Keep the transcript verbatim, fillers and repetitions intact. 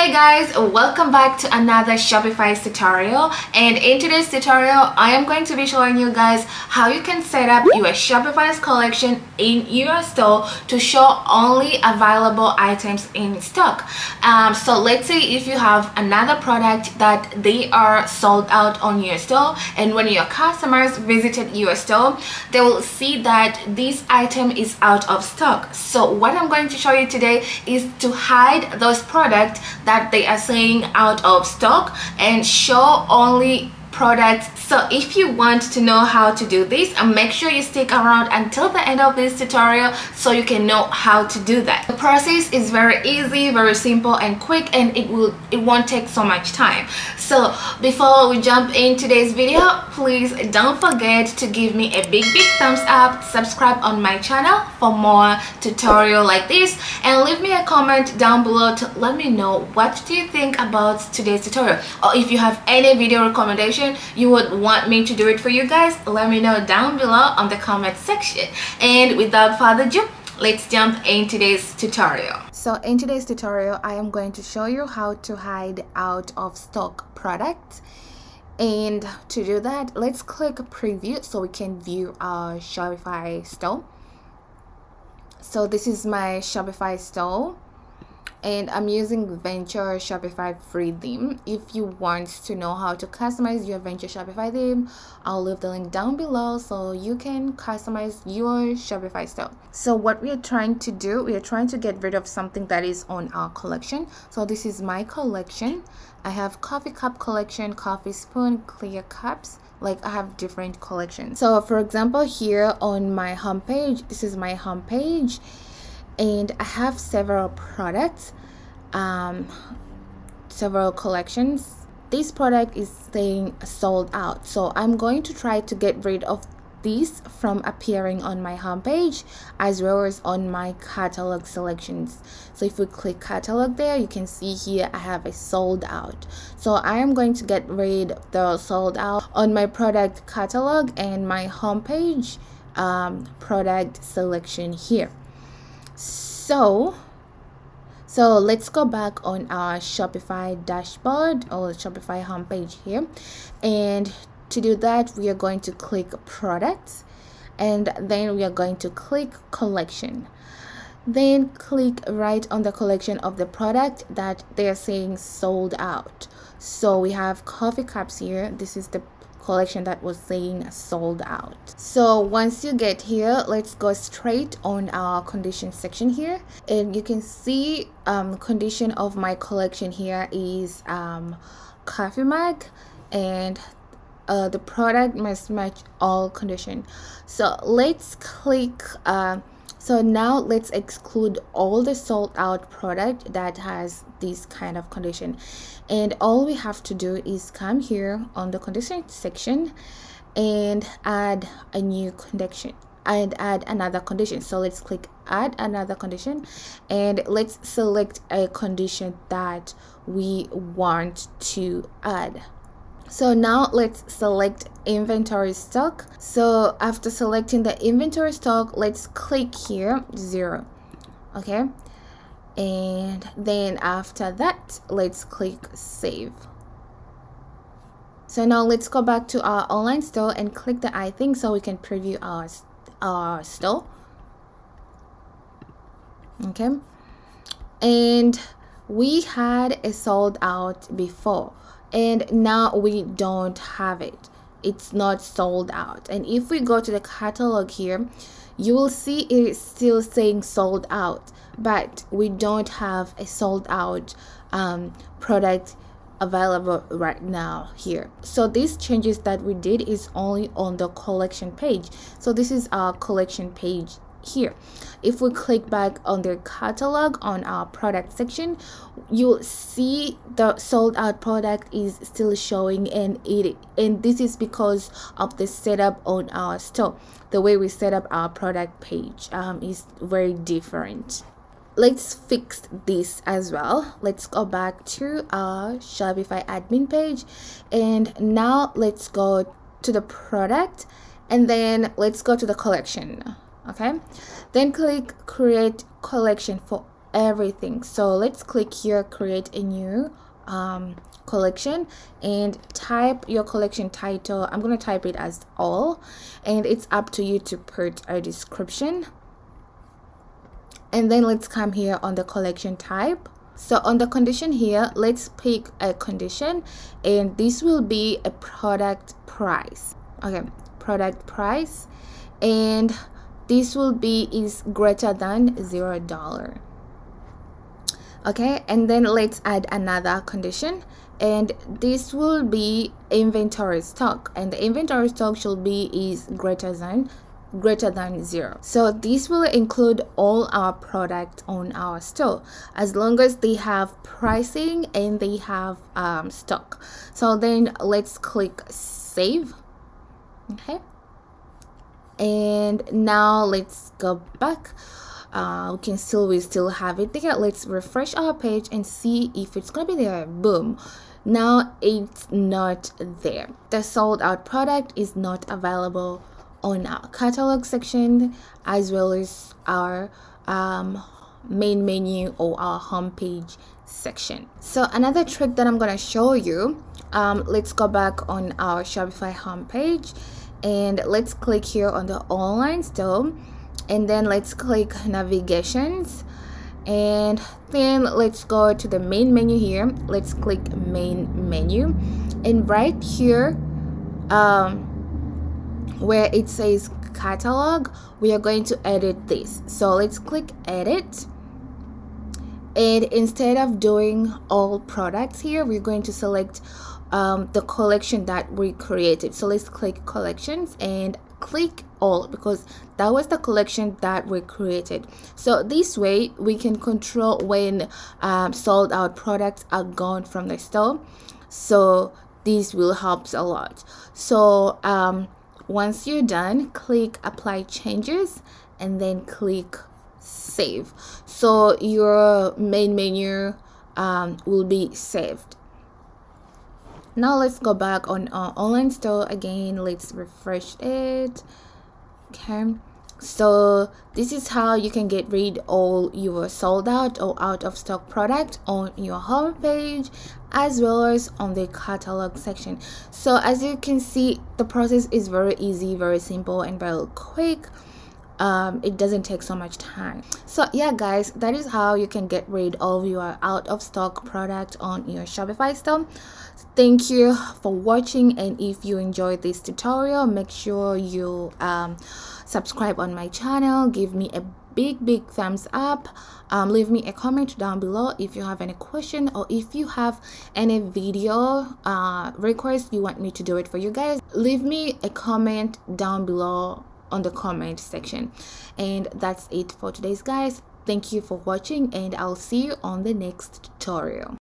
Hey guys, welcome back to another Shopify tutorial, and in today's tutorial I am going to be showing you guys how you can set up your Shopify's collection in your store to show only available items in stock. Um, so let's say if you have another product that they are sold out on your store, and when your customers visited your store they will see that this item is out of stock. So what I'm going to show you today is to hide those products that they are saying out of stock and show only products. So if you want to know how to do this, make sure you stick around until the end of this tutorial so you can know how to do that. The process is very easy, very simple and quick, and it will it won't take so much time. So before we jump in today's video, please don't forget to give me a big big thumbs up, subscribe on my channel for more tutorial like this, and leave me a comment down below to let me know what do you think about today's tutorial, or if you have any video recommendations you would want me to do it for you guys, let me know down below on the comment section. And without further ado, let's jump in today's tutorial. So in today's tutorial I am going to show you how to hide out of stock products, and to do that let's click preview so we can view our Shopify store. So this is my Shopify store, and I'm using Venture Shopify free theme. If you want to know how to customize your Venture Shopify theme, I'll leave the link down below so you can customize your Shopify store. So what we are trying to do, we are trying to get rid of something that is on our collection. So this is my collection. I have coffee cup collection, coffee spoon, clear cups. Like I have different collections. So for example, here on my homepage, this is my homepage, and I have several products, um, several collections. This product is saying sold out, so I'm going to try to get rid of these from appearing on my homepage as well as on my catalog selections. So if we click catalog there, you can see here I have a sold out. So I am going to get rid of the sold out on my product catalog and my homepage um, product selection here. So, so let's go back on our Shopify dashboard or Shopify homepage here, and to do that we are going to click products, and then we are going to click collection, then click right on the collection of the product that they are saying sold out. So we have coffee cups here. This is the collection that was saying sold out. So once you get here, let's go straight on our condition section here, and you can see um condition of my collection here is um coffee mug, and uh, the product must match all condition. So let's click uh, so now let's exclude all the sold out product that has this kind of condition, and all we have to do is come here on the condition section and add a new condition and add another condition. So let's click add another condition, and let's select a condition that we want to add. So now let's select inventory stock. So after selecting the inventory stock, let's click here zero, okay, and then after that let's click save. So now let's go back to our online store and click the I think so we can preview our our store, okay, and we had a sold out before and now we don't have it, it's not sold out. And if we go to the catalog here, you will see it is still saying sold out, but we don't have a sold out um, product available right now here. So these changes that we did is only on the collection page. So this is our collection page here. If we click back on the catalog on our product section, you'll see the sold out product is still showing, and it and this is because of the setup on our store. The way we set up our product page um, is very different. Let's fix this as well. Let's go back to our Shopify admin page, and now let's go to the product, and then let's go to the collection. Okay, then click create collection for everything. So let's click here, create a new um, collection, and type your collection title. I'm going to type it as all, and it's up to you to put a description. And then let's come here on the collection type. So on the condition here, let's pick a condition, and this will be a product price. Okay, product price, and this will be is greater than zero dollars. Okay, and then let's add another condition, and this will be inventory stock, and the inventory stock should be is greater than greater than zero. So this will include all our products on our store, as long as they have pricing and they have um, stock. So then let's click save. Okay, and now let's go back. Uh, we can still we still have it there. Let's refresh our page and see if it's gonna be there. Boom. Now it's not there. The sold out product is not available on our catalog section, as well as our um, main menu or our homepage section. So another trick that I'm going to show you, um, let's go back on our Shopify homepage, and let's click here on the online store, and then let's click navigations, and then let's go to the main menu here. Let's click main menu, and right here um, where it says catalog, we are going to edit this. So let's click edit, and instead of doing all products here, we're going to select um, the collection that we created. So let's click collections and click all, because that was the collection that we created. So this way we can control when um, sold out products are gone from the store. So this will help a lot. So um, once you're done, click apply changes and then click save. So your main menu um, will be saved. Now let's go back on our online store again. Let's refresh it. Okay, so this is how you can get rid of all your sold out or out of stock product on your homepage, as well as on the catalog section. So as you can see, the process is very easy, very simple, and very quick. Um, it doesn't take so much time. So yeah guys, that is how you can get rid of your out of stock product on your Shopify store. Thank you for watching, and if you enjoyed this tutorial, make sure you um, subscribe on my channel, give me a big big thumbs up, um, leave me a comment down below if you have any question, or if you have any video uh, request you want me to do it for you guys, leave me a comment down below on the comment section. And that's it for today's guys. Thank you for watching, and I'll see you on the next tutorial.